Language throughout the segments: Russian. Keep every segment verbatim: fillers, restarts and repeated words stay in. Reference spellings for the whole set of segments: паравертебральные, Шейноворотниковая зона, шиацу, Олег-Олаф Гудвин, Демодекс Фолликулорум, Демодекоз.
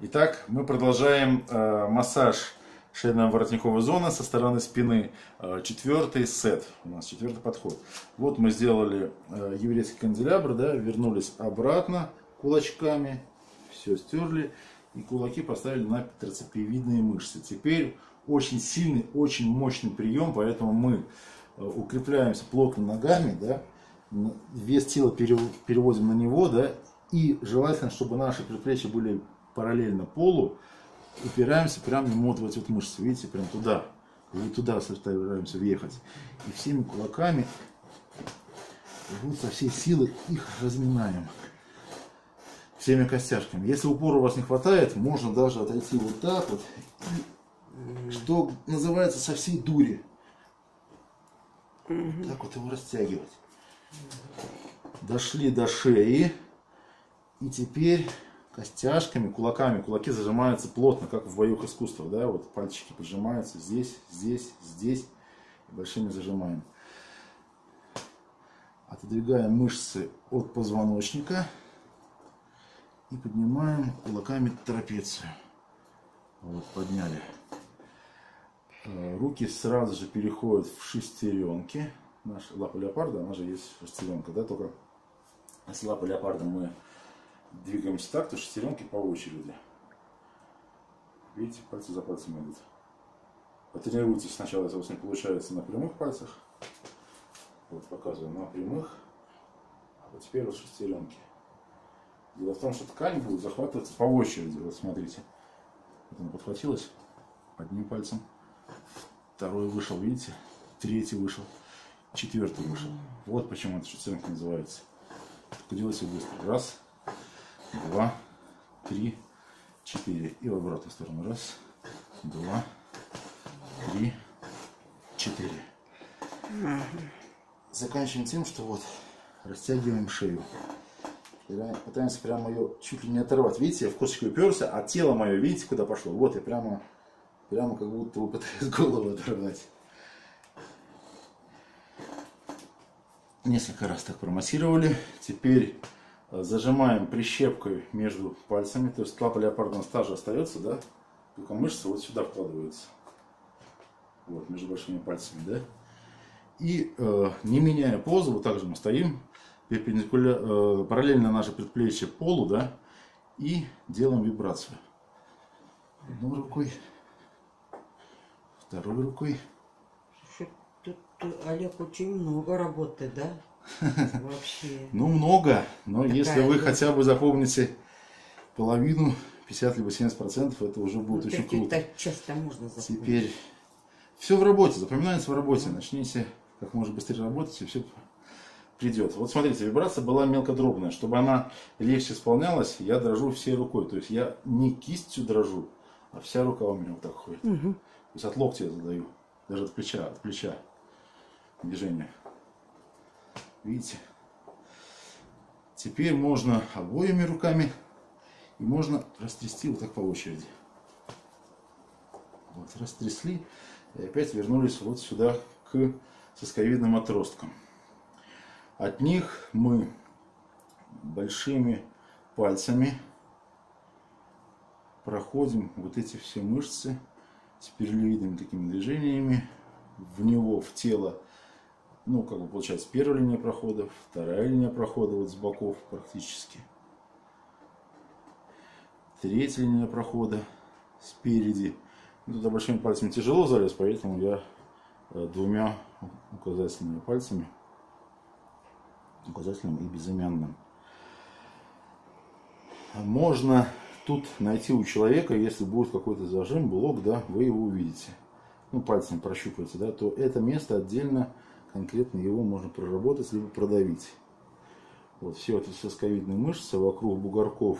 Итак, мы продолжаем э, массаж шейно-воротниковой зоны со стороны спины. Э, четвертый сет, у нас четвертый подход. Вот мы сделали э, еврейский канделябр, да, вернулись обратно кулачками, все стерли и кулаки поставили на трицепиевидные мышцы. Теперь очень сильный, очень мощный прием, поэтому мы э, укрепляемся плотно ногами, да, вес тела переводим на него, да, и желательно, чтобы наши предплечья были параллельно полу, упираемся прямо ему вот в эти вот мышцы, видите, прям туда, вот туда стараемся въехать. И всеми кулаками вот со всей силы их разминаем, всеми костяшками. Если упора у вас не хватает, можно даже отойти вот так вот, что называется, со всей дури. Вот так вот его растягивать. Дошли до шеи, и теперь костяшками, кулаками, кулаки зажимаются плотно, как в боевых искусствах, да, вот пальчики поджимаются здесь, здесь, здесь, и большими зажимаем. Отодвигаем мышцы от позвоночника и поднимаем кулаками трапецию. Вот, подняли. Руки сразу же переходят в шестеренки. Наша лапа леопарда, она же есть шестеренка, да, только с лапы леопарда мы двигаемся так, то шестеренки по очереди. Видите, пальцы за пальцем идут. Потренируйтесь сначала, если у вас не получается, на прямых пальцах. Вот показываю на прямых. А вот теперь вот шестеренки. Дело в том, что ткань будет захватываться по очереди. Вот смотрите. Вот она подхватилась одним пальцем. Второй вышел, видите? Третий вышел. Четвертый вышел. Вот почему эта шестеренка называется. Только делайте быстро. Раз, два, три, четыре. И в обратную сторону. Раз, два, три, четыре. Заканчиваем тем, что вот растягиваем шею. Пытаемся прямо ее чуть ли не оторвать. Видите, я в косточку уперся, а тело мое, видите, куда пошло? Вот я прямо, прямо как будто пытаюсь голову оторвать. Несколько раз так промассировали. Теперь зажимаем прищепкой между пальцами. То есть лапа леопарда та же остается, да? Только мышцы вот сюда вкладываются. Вот, между большими пальцами, да? И э, не меняя позу, вот так же мы стоим. Перпендикуля... э, параллельно наше предплечье полу, да? И делаем вибрацию. Одной рукой. Второй рукой. Тут, Олег, очень много работы, да? Вообще. Ну, много, но такая, если вы хотя бы запомните половину, пятьдесят либо семьдесят процентов, это уже будет ну, очень так, круто. Так часто можно запомнить. Теперь все в работе, запоминается в работе. Начните как можно быстрее работать, и все придет. Вот смотрите, вибрация была мелкодробная. Чтобы она легче исполнялась, я дрожу всей рукой. То есть я не кистью дрожу, а вся рука у меня вот так ходит. Угу. То есть от локтя я задаю, даже от плеча, от плеча. Движение. Видите? Теперь можно обоими руками и можно растрясти вот так по очереди. Вот, растрясли и опять вернулись вот сюда к сосковидным отросткам. От них мы большими пальцами проходим вот эти все мышцы с перелевидными такими движениями в него, в тело. Ну, как бы получается, первая линия прохода, вторая линия прохода вот с боков практически. Третья линия прохода спереди. Ну, туда большими пальцами тяжело залез, поэтому я двумя указательными пальцами, указательным и безымянным. Можно тут найти у человека, если будет какой-то зажим, блок, да, вы его увидите. Ну, пальцем прощупываете, да, то это место отдельно конкретно его можно проработать, либо продавить. Вот все эти сосковидные мышцы вокруг бугорков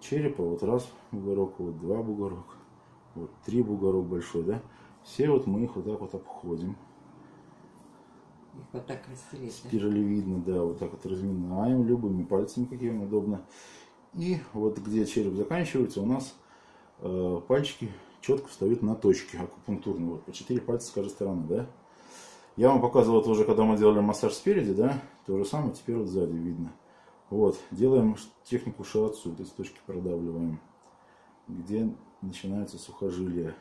черепа. Вот раз бугорок, вот два бугорок, вот три бугорок большой, да? Все вот мы их вот так вот обходим. Их вот так растереть, спиралевидно, да? Да, вот так вот разминаем любыми пальцами, какие вам удобно. И вот где череп заканчивается, у нас э, пальчики четко встают на точки акупунктурные. Вот по четыре пальца с каждой стороны, да? Я вам показывал тоже, когда мы делали массаж спереди, да, то же самое теперь вот сзади видно. Вот, делаем технику шиацу, то есть точки продавливаем. где начинается сухожилие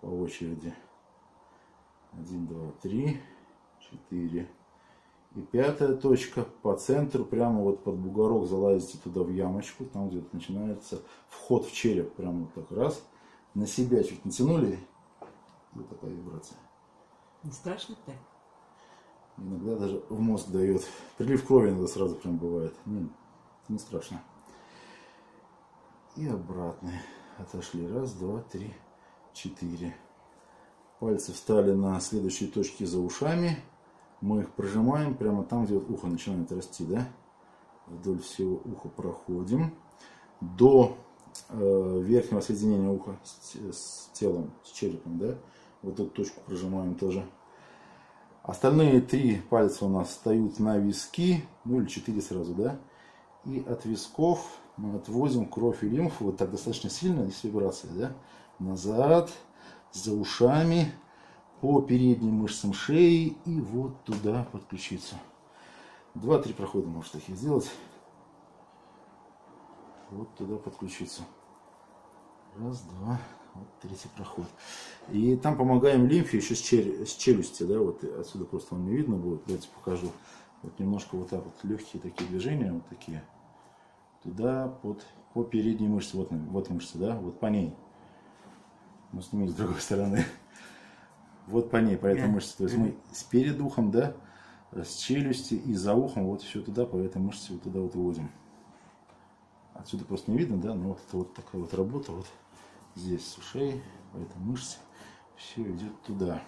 по очереди. Один, два, три, четыре. И пятая точка по центру, прямо вот под бугорок залазите туда в ямочку, там где-то начинается вход в череп, прямо вот так раз. На себя чуть натянули, вот такая вибрация. Не страшно так? Иногда даже в мозг дает. Прилив крови иногда сразу прям бывает. Не, не страшно. И обратно. Отошли. Раз, два, три, четыре. Пальцы встали на следующие точки за ушами. Мы их прожимаем прямо там, где вот ухо начинает расти, да? Вдоль всего уха проходим. До э, верхнего соединения уха с, с телом, с черепом, да? Вот эту точку прожимаем тоже. Остальные три пальца у нас встают на виски, ну или четыре сразу, да? И от висков мы отводим кровь и лимфу, вот так достаточно сильно, есть вибрация, да? Назад, за ушами, по передним мышцам шеи и вот туда подключиться. Два-три прохода можешь таких сделать. Вот туда подключиться. Раз, два, вот третий проход. И там помогаем лимфе еще с, чер... с челюсти, да, вот отсюда просто вам не видно будет, давайте покажу. Вот немножко вот так вот, легкие такие движения, вот такие. Туда, под, по передней мышце, вот, вот мышца, да, вот по ней. Ну, сними с другой стороны. Вот по ней, по этой мышце. То есть мы спереди ухом, да, с челюсти и за ухом вот еще туда, по этой мышце вот туда вот вводим. Отсюда просто не видно, да, но вот это вот такая вот работа, вот здесь с ушей, по этой мышце, все идет туда.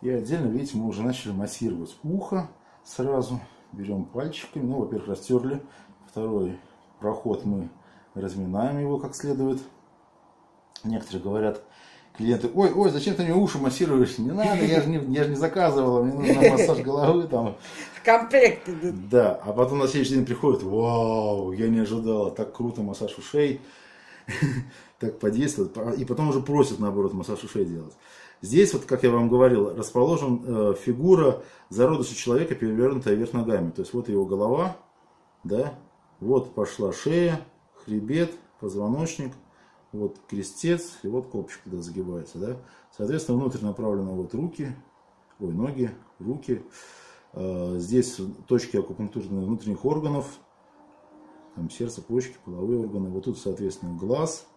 И отдельно, видите, мы уже начали массировать ухо сразу, берем пальчиками, ну, во-первых, растерли, второй проход мы разминаем его как следует. Некоторые говорят, клиенты, ой, ой, зачем ты мне уши массируешь? Не надо, я же не, я же не заказывала, мне нужен массаж головы там. Комплект идут. Да, а потом на следующий день приходит, вау, я не ожидала, так круто массаж ушей, так подействует. И потом уже просят, наоборот, массаж ушей делать. Здесь, вот, как я вам говорил, расположена фигура зародыша человека, перевернутая вверх ногами. То есть вот его голова, да, вот пошла шея, хребет, позвоночник. Вот крестец, и вот копчик туда загибается, да. Соответственно, внутрь направлены вот руки, ой, ноги, руки. Здесь точки акупунктурных внутренних органов, там сердце, почки, половые органы. Вот тут, соответственно, глаз,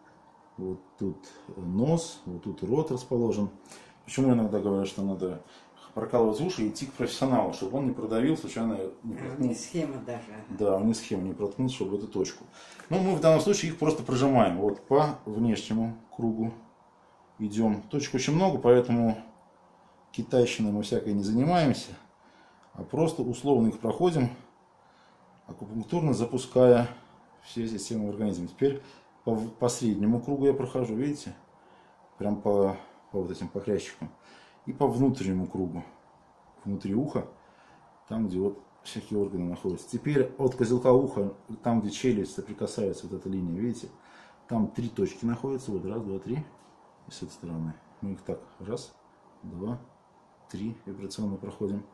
вот тут нос, вот тут рот расположен. Почему иногда говорят, что надо прокалывать уши и идти к профессионалу, чтобы он не продавил, случайно не проткнул. Не схема даже. Да, он не схема, не проткнул, чтобы эту точку. Ну, мы в данном случае их просто прожимаем. Вот по внешнему кругу идем. Точек очень много, поэтому китайщиной мы всякой не занимаемся, а просто условно их проходим, акупунктурно запуская все системы в организме. Теперь по, по среднему кругу я прохожу, видите, прям по, по вот этим покрящикам. И по внутреннему кругу, внутри уха, там, где вот всякие органы находятся. Теперь от козелка уха, там, где челюсть соприкасается, вот эта линия, видите, там три точки находятся, вот раз, два, три, и с этой стороны. Мы их так, раз, два, три, вибрационно проходим.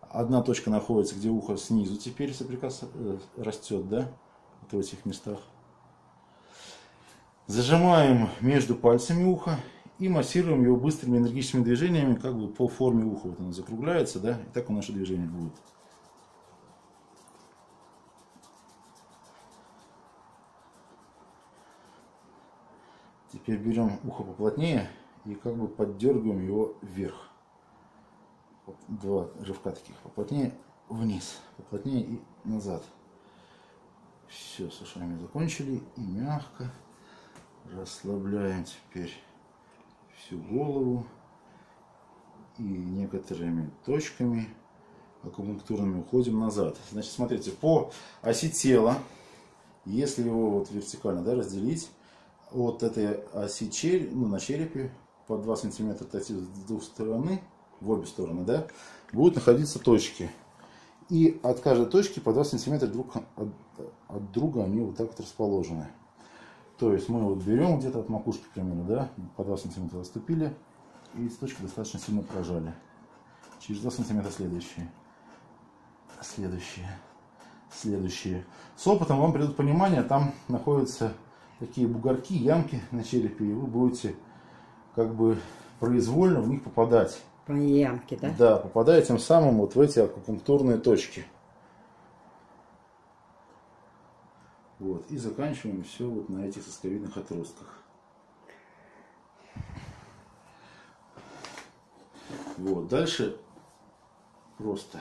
Одна точка находится, где ухо снизу теперь соприкас... растет, да, вот в этих местах. Зажимаем между пальцами уха. И массируем его быстрыми энергичными движениями, как бы по форме уха. Вот оно закругляется, да? И так у нас движение будет. Теперь берем ухо поплотнее и как бы поддергиваем его вверх. Два рывка таких. Поплотнее вниз, поплотнее и назад. Все, с ушами закончили. И мягко расслабляем теперь всю голову и некоторыми точками акупунктурными уходим назад. Значит, смотрите, по оси тела, если его вот вертикально, да, разделить, от этой оси череп, ну, на черепе по два сантиметра с двух сторон, в обе стороны, да, будут находиться точки. И от каждой точки по два сантиметра друг от, от друга они вот так вот расположены. То есть мы вот берем где-то от макушки, примерно, да, по два сантиметра отступили и с точки достаточно сильно прожали. Через два сантиметра следующие, следующие, следующие. С опытом вам придут понимание, там находятся такие бугорки, ямки на черепе, и вы будете как бы произвольно в них попадать. По ямке, да? Да, попадая тем самым вот в эти акупунктурные точки. Вот, и заканчиваем все вот на этих сосковидных отростках. Вот, дальше просто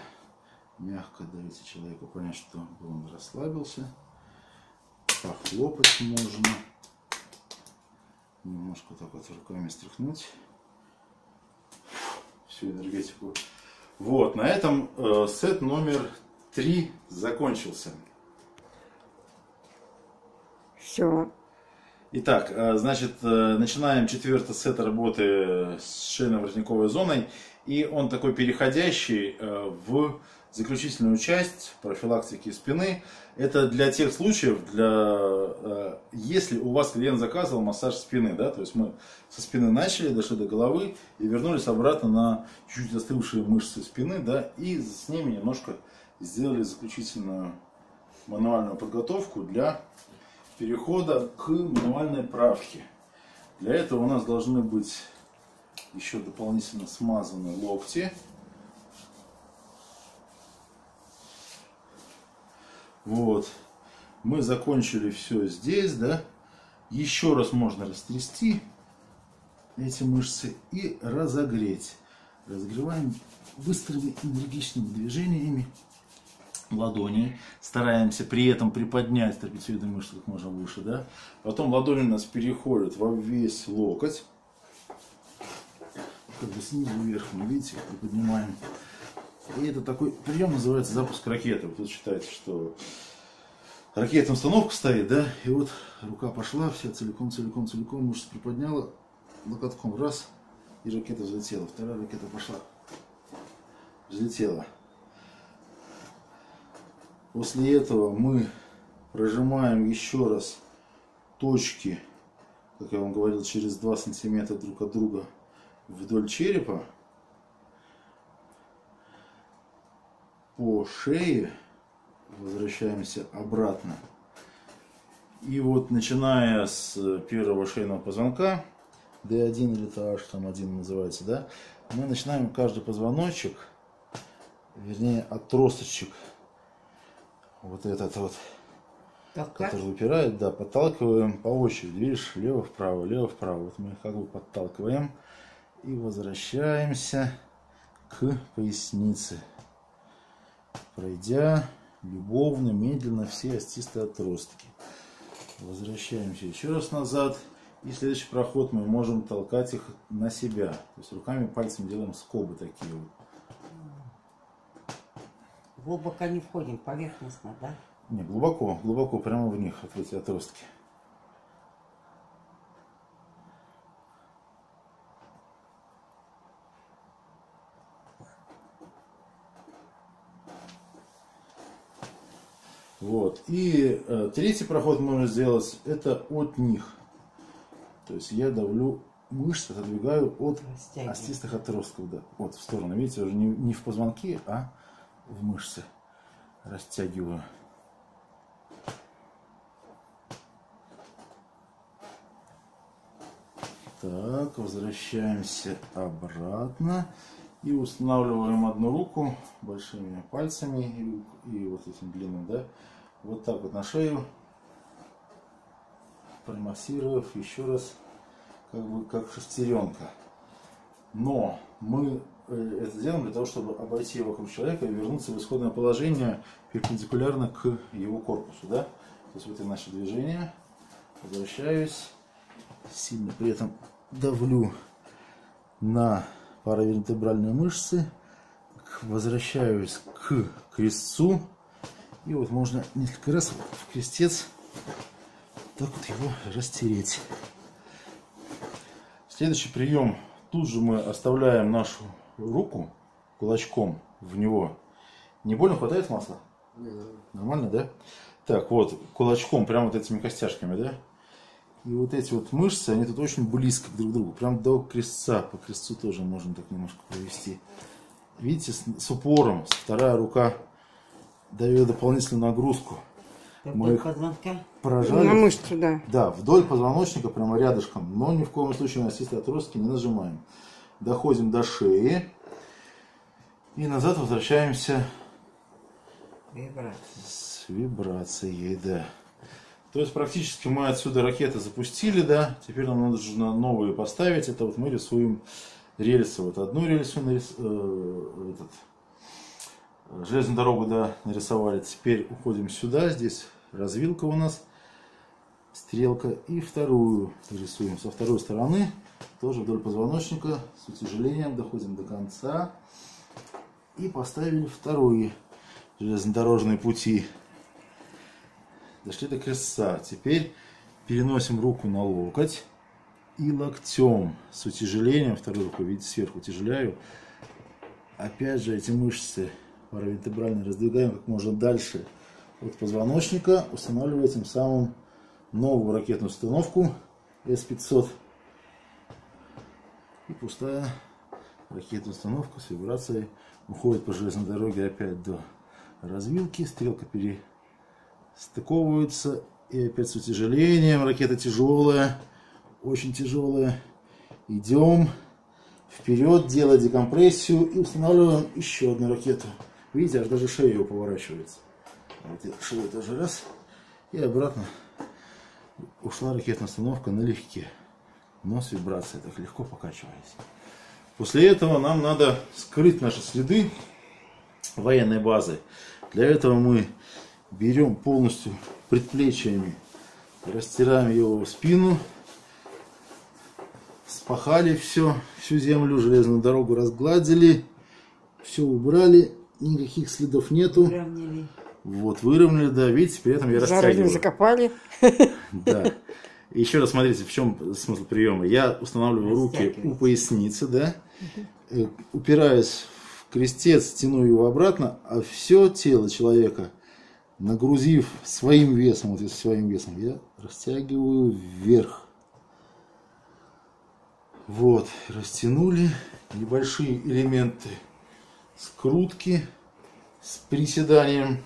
мягко даете человеку понять, что он расслабился. Похлопать можно. Немножко так вот руками стряхнуть всю энергетику. Вот, на этом э, сет номер три закончился. Все. Итак, значит, начинаем четвертый сет работы с шейно-воротниковой зоной. И он такой переходящий в заключительную часть профилактики спины. Это для тех случаев, для, если у вас клиент заказывал массаж спины. Да, то есть мы со спины начали, дошли до головы и вернулись обратно на чуть-чуть застывшие мышцы спины. Да, и с ними немножко сделали заключительную мануальную подготовку для перехода к мануальной правке. Для этого у нас должны быть еще дополнительно смазаны локти. Вот. Мы закончили все здесь, да. Еще раз можно растрясти эти мышцы и разогреть. Разогреваем быстрыми энергичными движениями ладони, стараемся при этом приподнять трапециевидные мышцы как можно выше, да. Потом ладони у нас переходят во весь локоть, как бы снизу вверх, мы, видите, приподнимаем. И это такой прием называется запуск ракеты. Вот тут считается, что ракетная установка стоит, да, и вот рука пошла вся целиком, целиком, целиком, мышцы приподняла локотком, раз, и ракета взлетела, вторая ракета пошла, взлетела. После этого мы прожимаем еще раз точки, как я вам говорил, через два сантиметра друг от друга вдоль черепа, по шее, возвращаемся обратно. И вот начиная с первого шейного позвонка, дэ один или тэ аш, там один называется, да, мы начинаем каждый позвоночек, вернее отросточек, вот этот вот, толкать, который выпирает, да, подталкиваем по очереди, видишь, лево-вправо, лево-вправо. Вот мы их как бы подталкиваем и возвращаемся к пояснице, пройдя любовно, медленно все остистые отростки. Возвращаемся еще раз назад, и следующий проход мы можем толкать их на себя. То есть руками, пальцем делаем скобы такие вот. Глубоко не входим, поверхностно, да? Не, глубоко, глубоко, прямо в них, вот эти отростки. Вот, и э, третий проход можно сделать, это от них. То есть я давлю мышцы, отодвигаю от остистых отростков, да, вот в сторону, видите, уже не, не в позвонки, а в мышцы растягиваю. Так, возвращаемся обратно и устанавливаем одну руку большими пальцами и, и вот этим длинным, да, вот так вот на шею, промассировав еще раз, как бы как шестеренка. Но мы это делаем для того, чтобы обойти вокруг человека и вернуться в исходное положение перпендикулярно к его корпусу. Да? То есть вот это наше движение. Возвращаюсь. Сильно при этом давлю на паравертебральные мышцы. Возвращаюсь к крестцу. И вот можно несколько раз в крестец так вот его растереть. Следующий прием. Тут же мы оставляем нашу руку кулачком в него. Не больно, хватает масла? Mm-hmm. Нормально, да? Так, вот, кулачком, прям вот этими костяшками, да? И вот эти вот мышцы, они тут очень близко друг к другу, прям до крестца. По крестцу тоже можно так немножко провести. Видите, с, с упором, вторая рука дает дополнительную нагрузку. мы их поражали. На мышцу, да. Да, вдоль позвоночника, прямо рядышком. Но ни в коем случае на остистые отростки не нажимаем. Доходим до шеи. И назад возвращаемся вибрации. С вибрацией, да. То есть практически мы отсюда ракеты запустили, да. Теперь нам нужно новые поставить. Это вот мы рисуем рельсы. Вот одну рельсу нарис... э, этот... железную дорогу, да, нарисовали. Теперь уходим сюда. Здесь развилка у нас. Стрелка. И вторую рисуем. Со второй стороны. Тоже вдоль позвоночника. С утяжелением доходим до конца. И поставили вторые железнодорожные пути. Дошли до крестца. Теперь переносим руку на локоть и локтем с утяжелением, второй рукой, видите, сверху утяжеляю. Опять же эти мышцы паравертебральные раздвигаем как можно дальше от позвоночника, устанавливая тем самым новую ракетную установку эс пятьсот. И пустая ракетная установка с вибрацией уходит по железной дороге опять до развилки. Стрелка пере стыковываются и опять с утяжелением. Ракета тяжелая, очень тяжелая. Идем вперед, делая декомпрессию и устанавливаем еще одну ракету. Видите, аж даже шея его поворачивается. Вот шею тоже раз. И обратно ушла ракетная установка налегке. Но с вибрацией, так легко покачиваясь. После этого нам надо скрыть наши следы военной базы. Для этого мы берем полностью предплечьями, растираем его в спину, спахали все, всю землю, железную дорогу разгладили, все убрали, никаких следов нету. Выровняли. Вот, выровняли, да, видите, при этом я растягиваю. Закопали. Да. Еще раз смотрите, в чем смысл приема. Я устанавливаю руки у поясницы, да, угу. Упираюсь в крестец, тяну его обратно, а все тело человека, нагрузив своим весом, вот если своим весом, я растягиваю вверх. Вот, растянули небольшие элементы скрутки с приседанием.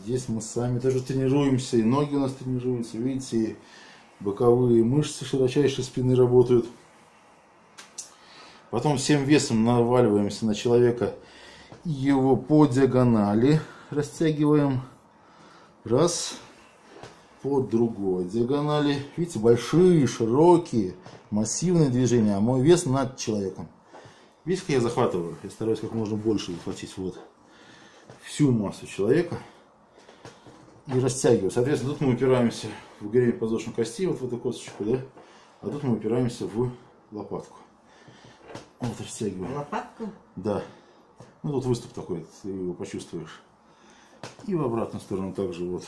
Здесь мы сами тоже тренируемся, и ноги у нас тренируются, видите, и боковые мышцы широчайшей спины работают. Потом всем весом наваливаемся на человека. Его по диагонали растягиваем. Раз. По другой диагонали. Видите, большие, широкие, массивные движения. А мой вес над человеком. Видите, как я захватываю? Я стараюсь как можно больше захватить вот всю массу человека. И растягиваю. Соответственно, тут мы упираемся в гребень подвздошной кости, вот в эту косточку, да? А тут мы упираемся в лопатку. Вот растягиваем. Лопатку? Да. Ну, тут выступ такой, ты его почувствуешь. И в обратную сторону также вот,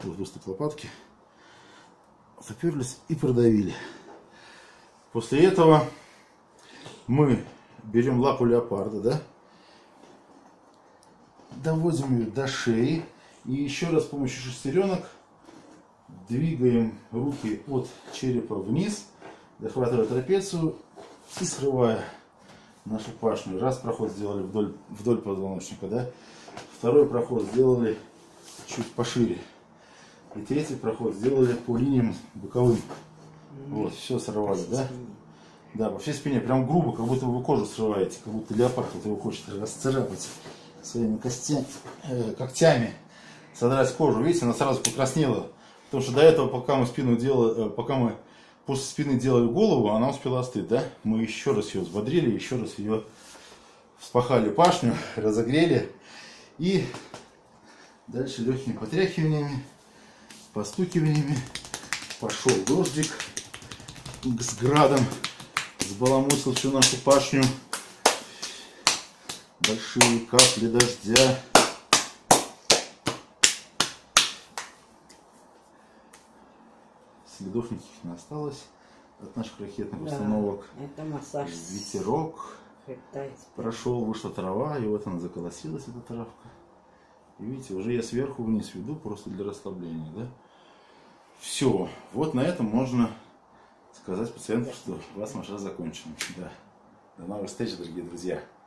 вот выступ лопатки. Заперлись и продавили. После этого мы берем лапу леопарда, да? Доводим ее до шеи. И еще раз с помощью шестеренок двигаем руки от черепа вниз, захватывая трапецию и срывая нашу пашню. Раз проход сделали вдоль, вдоль позвоночника, да? Второй проход сделали чуть пошире. И третий проход сделали по линиям боковым. Вот, все сорвали, да? Да, по всей спине. Прям грубо, как будто вы кожу срываете, как будто леопард вот его хочет расцарапать своими костями, э, когтями, содрать кожу. Видите, она сразу покраснела. Потому что до этого, пока мы спину делали, э, пока мы после спины делали голову, она успела остыть, да? Мы еще раз ее взбодрили, еще раз ее вспахали пашню, разогрели. И дальше легкими потряхиваниями, постукиваниями пошел дождик с градом. Сбаламутил всю нашу пашню. Большие капли дождя. Следов никаких не осталось от наших ракетных установок. Да, это массаж. Ветерок прошел, вышла трава, и вот она заколосилась, эта травка. И видите, уже я сверху вниз веду, просто для расслабления, да? Все. Вот на этом можно сказать пациенту, что у вас массаж закончен. Да. До новых встреч, дорогие друзья.